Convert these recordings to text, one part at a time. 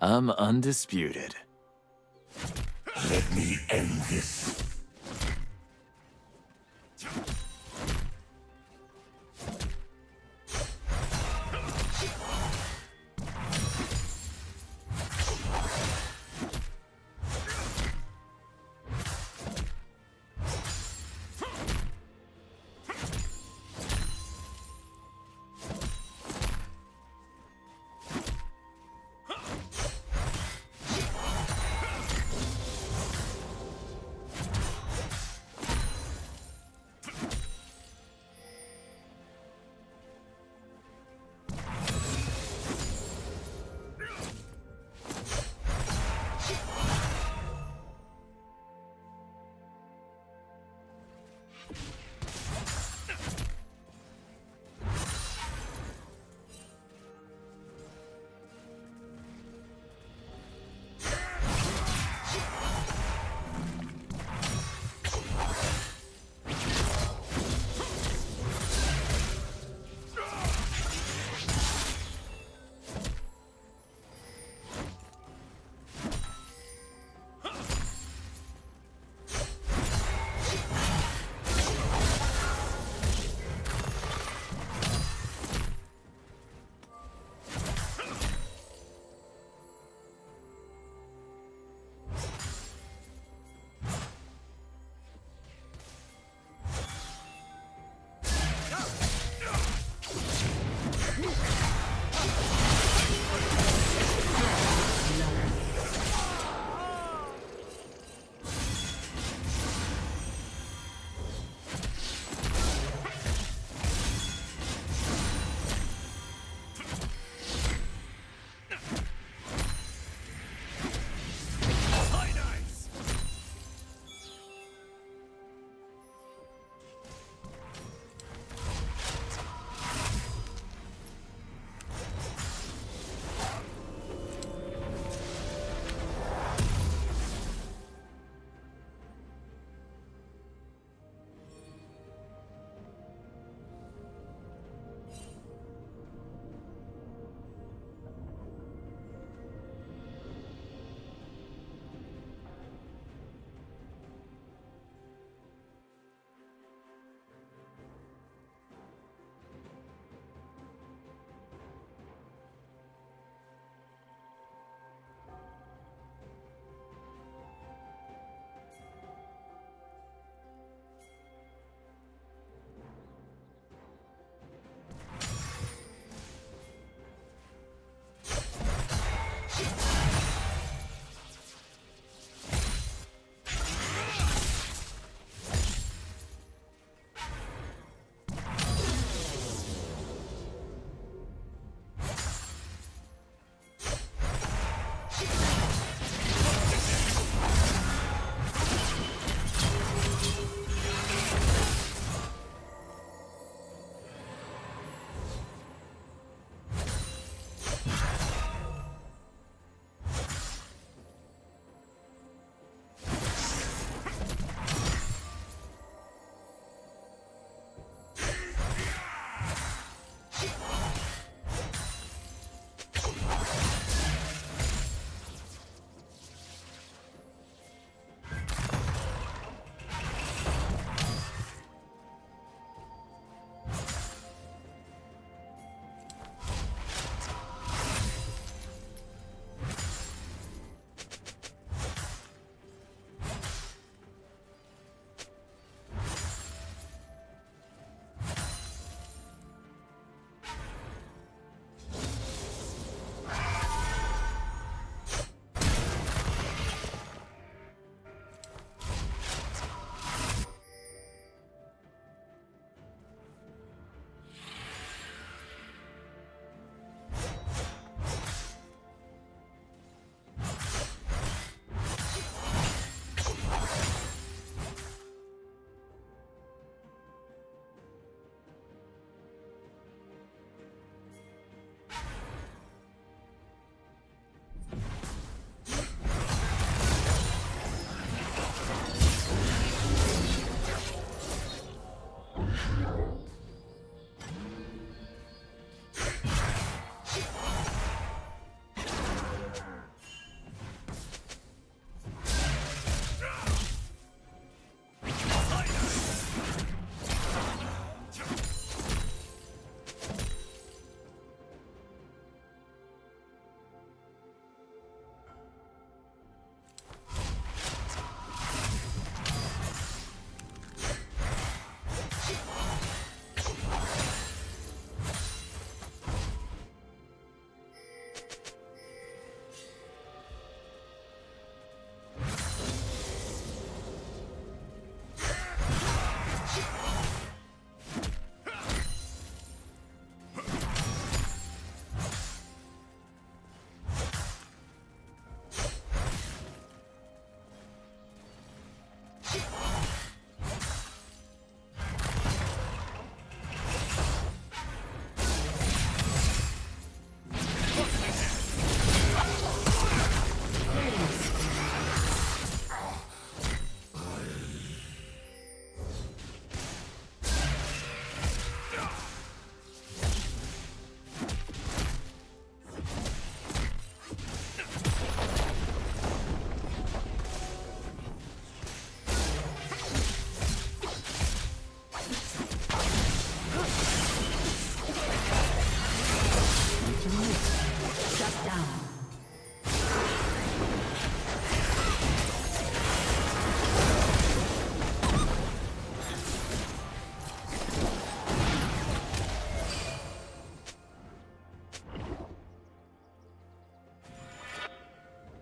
I'm undisputed. Let me end this.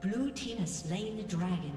Blue team has slain the dragon.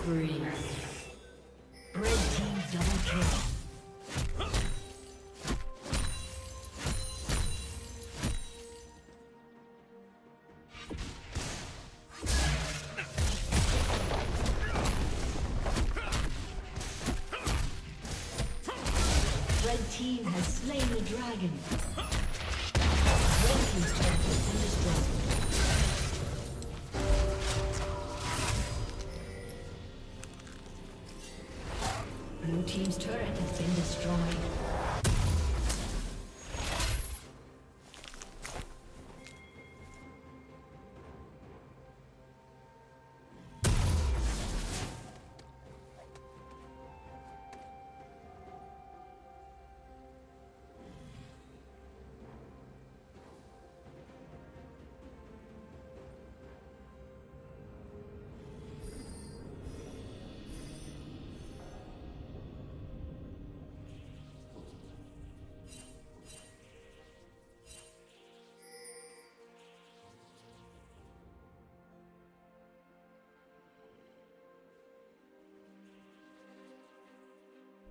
spree. Red team double kill.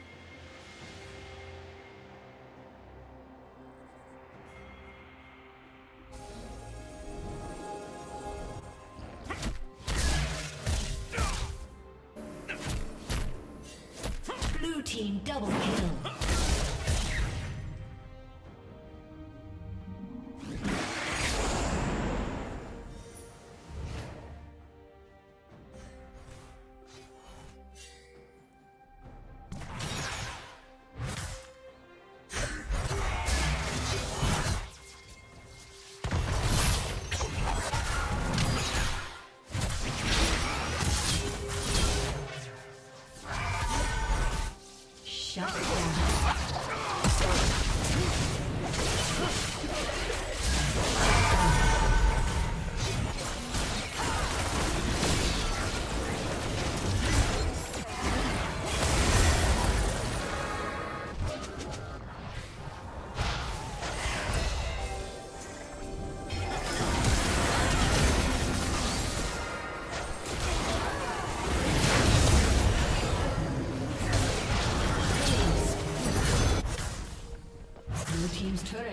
Blue team's turret has been destroyed. Blue team double kill.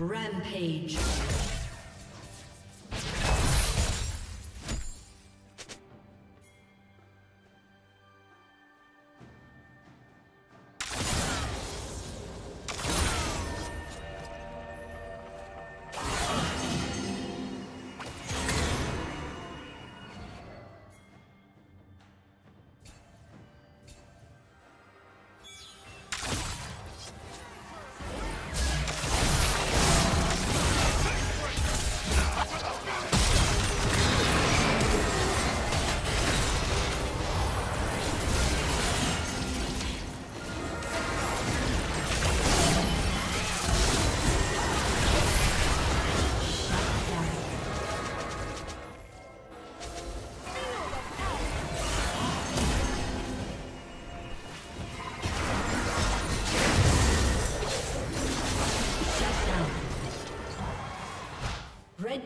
Rampage.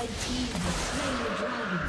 Red team has slain the dragon.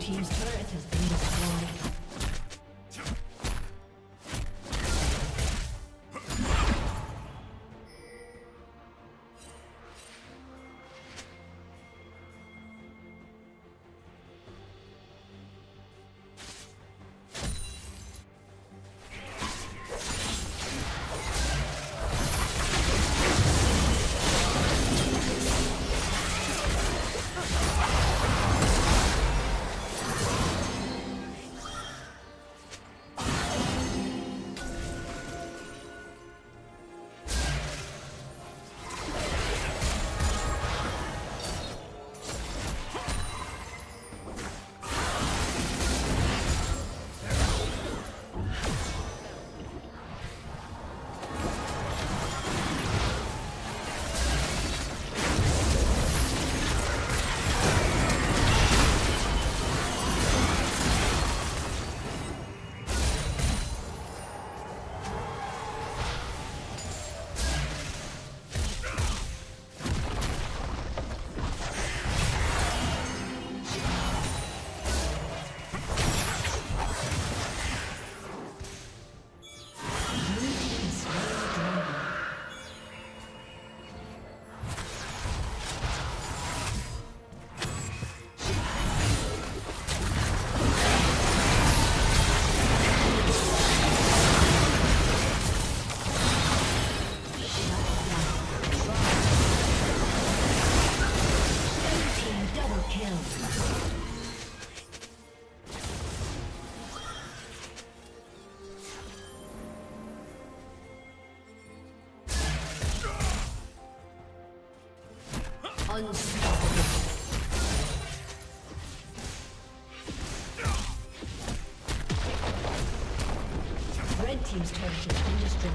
Team's turret has been destroyed. Blue team's turret has been destroyed. Unstoppable. Red team's turret has been destroyed.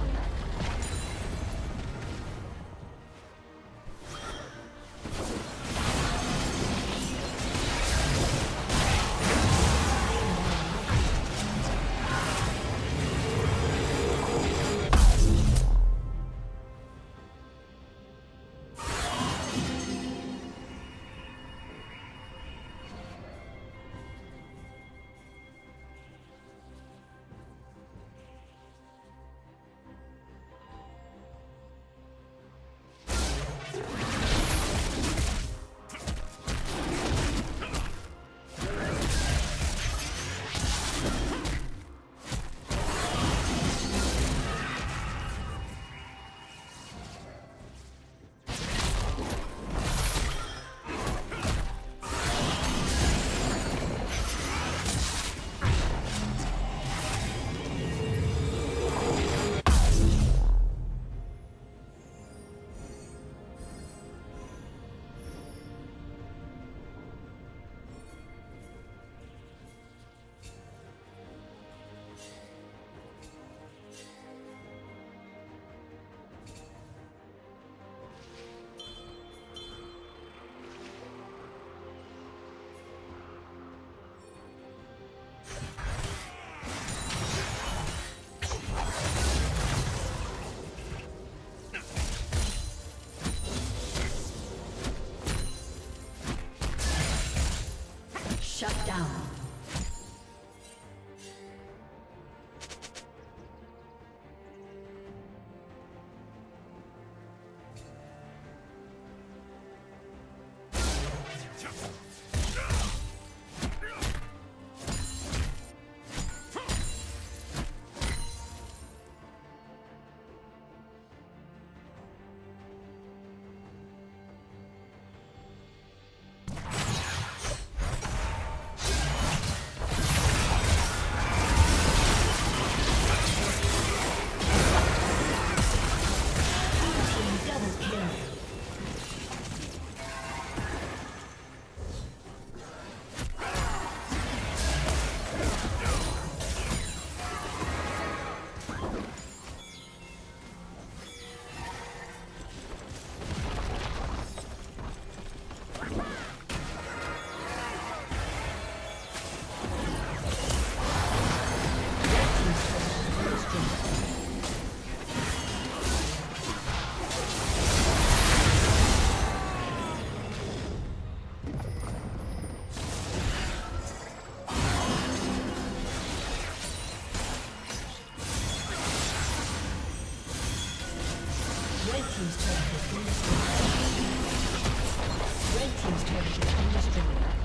Shut down. Red team's turret has been destroyed.